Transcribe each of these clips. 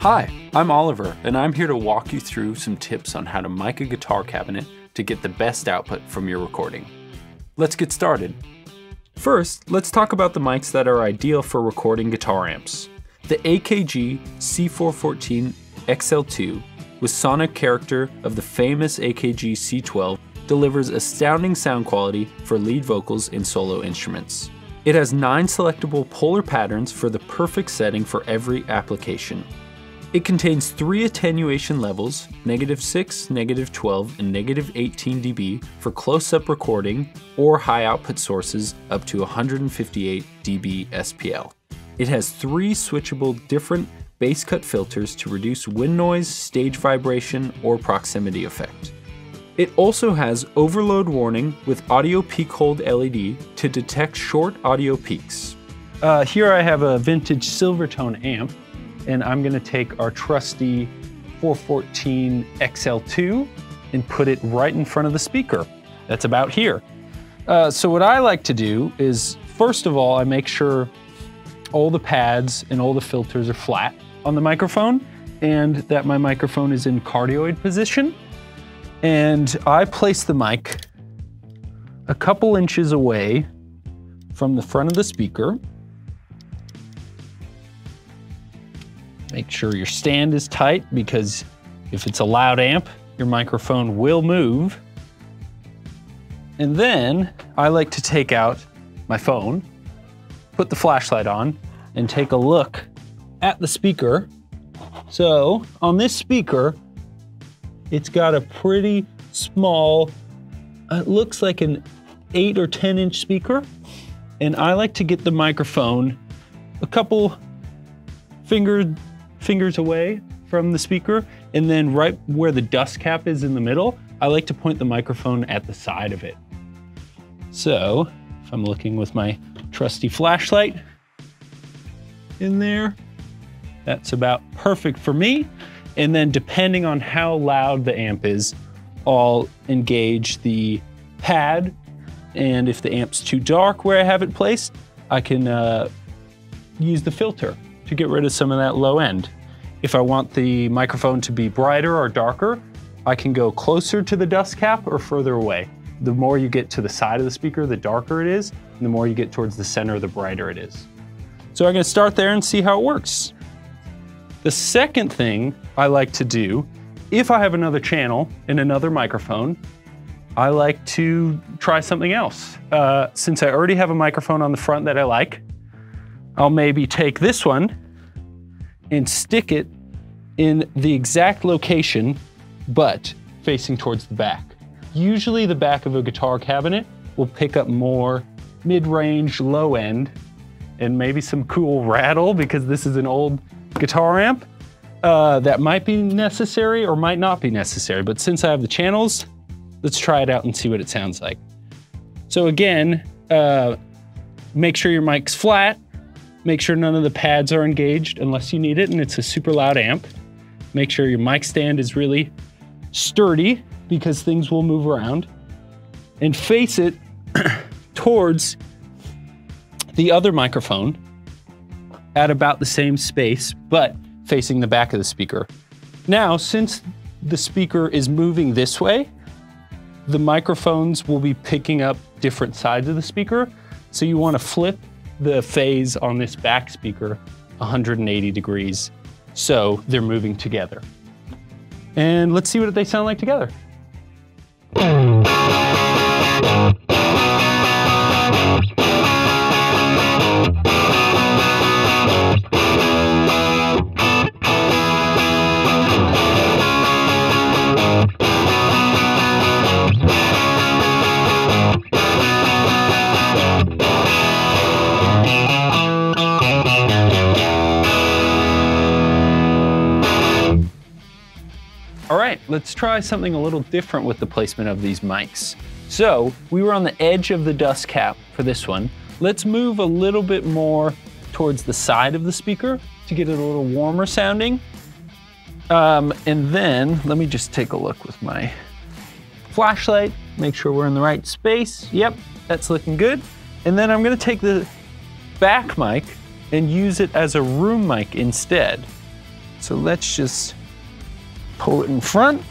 Hi, I'm Oliver, and I'm here to walk you through some tips on how to mic a guitar cabinet to get the best output from your recording. Let's get started. First, let's talk about the mics that are ideal for recording guitar amps. The AKG C414 XLII with sonic character of the famous AKG C12 delivers astounding sound quality for lead vocals and solo instruments. It has 9 selectable polar patterns for the perfect setting for every application. It contains 3 attenuation levels, -6, -12, and -18 dB for close-up recording or high output sources up to 158 dB SPL. It has 3 switchable different bass cut filters to reduce wind noise, stage vibration, or proximity effect. It also has overload warning with audio peak hold LED to detect short audio peaks. Here I have a vintage Silvertone amp, and I'm gonna take our trusty 414 XL2 and put it right in front of the speaker. That's about here. So what I like to do is, first of all, I make sure all the pads and all the filters are flat on the microphone and that my microphone is in cardioid position. And I place the mic a couple inches away from the front of the speaker. Make sure your stand is tight, because if it's a loud amp, your microphone will move. And then I like to take out my phone, put the flashlight on, and take a look at the speaker. So on this speaker, it's got a pretty small, it looks like an 8 or 10 inch speaker. And I like to get the microphone a couple fingers away from the speaker, and then right where the dust cap is in the middle, I like to point the microphone at the side of it. So if I'm looking with my trusty flashlight in there, that's about perfect for me. And then depending on how loud the amp is, I'll engage the pad. And if the amp's too dark where I have it placed, I can use the filter to get rid of some of that low end. If I want the microphone to be brighter or darker, I can go closer to the dust cap or further away. The more you get to the side of the speaker, the darker it is, and the more you get towards the center, the brighter it is. So I'm gonna start there and see how it works. The second thing I like to do, if I have another channel and another microphone, I like to try something else. Since I already have a microphone on the front that I like, I'll maybe take this one and stick it in the exact location, but facing towards the back. Usually the back of a guitar cabinet will pick up more mid-range, low end, and maybe some cool rattle, because this is an old guitar amp. That might be necessary or might not be necessary, but since I have the channels, let's try it out and see what it sounds like. So again, make sure your mic's flat. Make sure none of the pads are engaged unless you need it and it's a super loud amp. Make sure your mic stand is really sturdy, because things will move around. And face it towards the other microphone at about the same space, but facing the back of the speaker. Now, since the speaker is moving this way, the microphones will be picking up different sides of the speaker. So you want to flip the phase on this back speaker 180 degrees, so they're moving together. And let's see what they sound like together. Let's try something a little different with the placement of these mics. So we were on the edge of the dust cap for this one. Let's move a little bit more towards the side of the speaker to get it a little warmer sounding. And then let me just take a look with my flashlight, make sure we're in the right space. Yep, that's looking good. And then I'm gonna take the back mic and use it as a room mic instead. So let's just pull it in front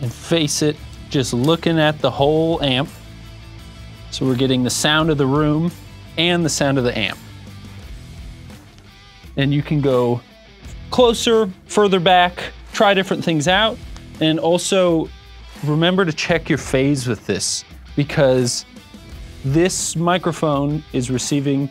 and face it, just looking at the whole amp. So we're getting the sound of the room and the sound of the amp. And you can go closer, further back, try different things out. And also remember to check your phase with this, because this microphone is receiving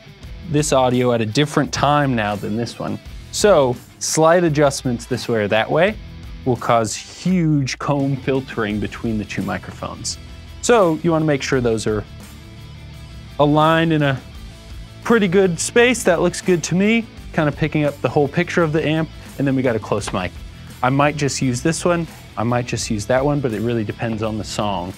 this audio at a different time now than this one. So slight adjustments this way or that way will cause huge comb filtering between the two microphones. So you want to make sure those are aligned in a pretty good space. That looks good to me, kind of picking up the whole picture of the amp. And then we got a close mic. I might just use this one, I might just use that one, but it really depends on the song.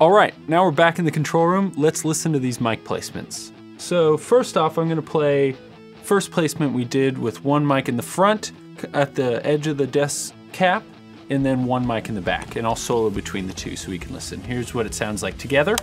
All right, now we're back in the control room. Let's listen to these mic placements. So first off, I'm gonna play first placement we did with one mic in the front at the edge of the desk cap, and then one mic in the back, and I'll solo between the two so we can listen. Here's what it sounds like together.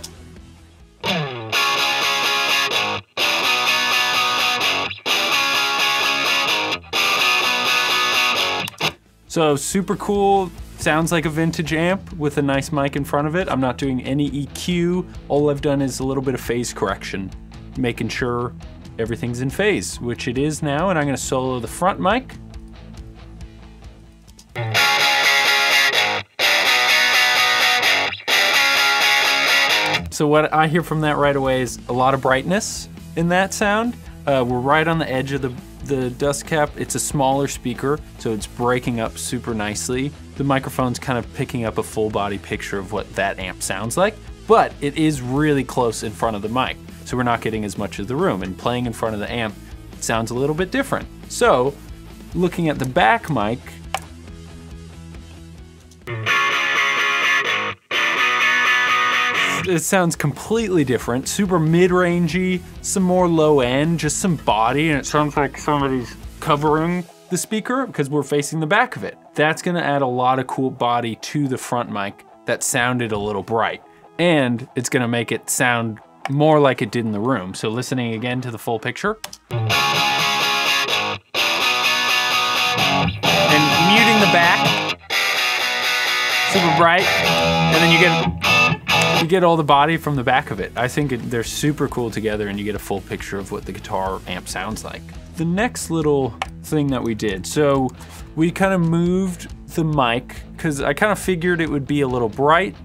So super cool. Sounds like a vintage amp with a nice mic in front of it. I'm not doing any EQ. All I've done is a little bit of phase correction, making sure everything's in phase, which it is now, and I'm gonna solo the front mic. So what I hear from that right away is a lot of brightness in that sound. We're right on the edge of the dust cap. It's a smaller speaker, so it's breaking up super nicely. The microphone's kind of picking up a full body picture of what that amp sounds like, but it is really close in front of the mic, so we're not getting as much of the room, and playing in front of the amp sounds a little bit different. So looking at the back mic, it sounds completely different, super mid-rangey, some more low end, just some body, and it sounds like somebody's covering the speaker because we're facing the back of it. That's gonna add a lot of cool body to the front mic that sounded a little bright, and it's gonna make it sound more like it did in the room. So listening again to the full picture. And muting the back, super bright, and then you get all the body from the back of it. I think they're super cool together, and you get a full picture of what the guitar amp sounds like. The next little thing that we did, so we kind of moved the mic because I kind of figured it would be a little bright.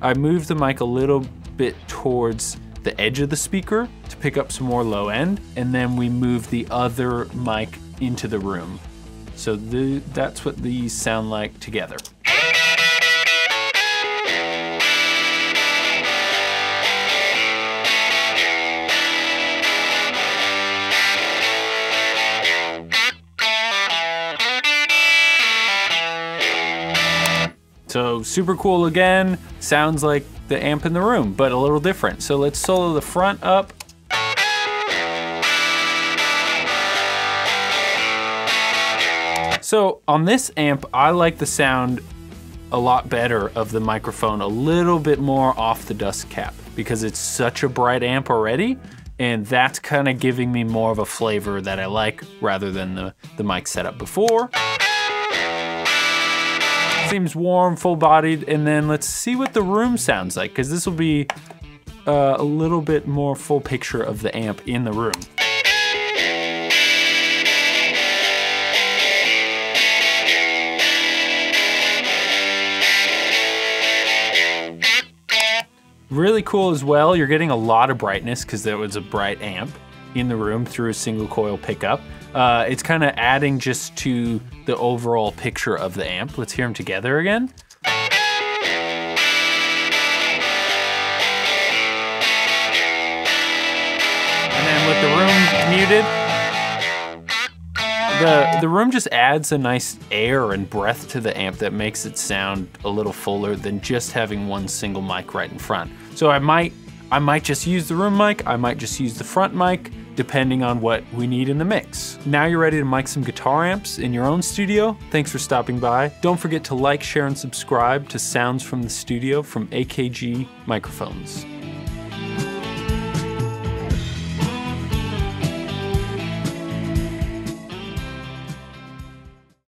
I moved the mic a little bit towards the edge of the speaker to pick up some more low end, and then we moved the other mic into the room. So that's what these sound like together. So super cool again, sounds like the amp in the room, but a little different. So let's solo the front up. So on this amp, I like the sound a lot better of the microphone, a little bit more off the dust cap, because it's such a bright amp already, and that's kind of giving me more of a flavor that I like rather than the mic setup before. Seems warm, full-bodied, and then let's see what the room sounds like, because this will be a little bit more full picture of the amp in the room. Really cool as well, you're getting a lot of brightness because there was a bright amp in the room through a single coil pickup. It's kind of adding just to the overall picture of the amp. Let's hear them together again. it muted, the room just adds a nice air and breath to the amp that makes it sound a little fuller than just having one single mic right in front. So I might just use the room mic, I might just use the front mic, depending on what we need in the mix. Now you're ready to mic some guitar amps in your own studio. Thanks for stopping by. Don't forget to like, share, and subscribe to Sounds from the Studio from AKG Microphones.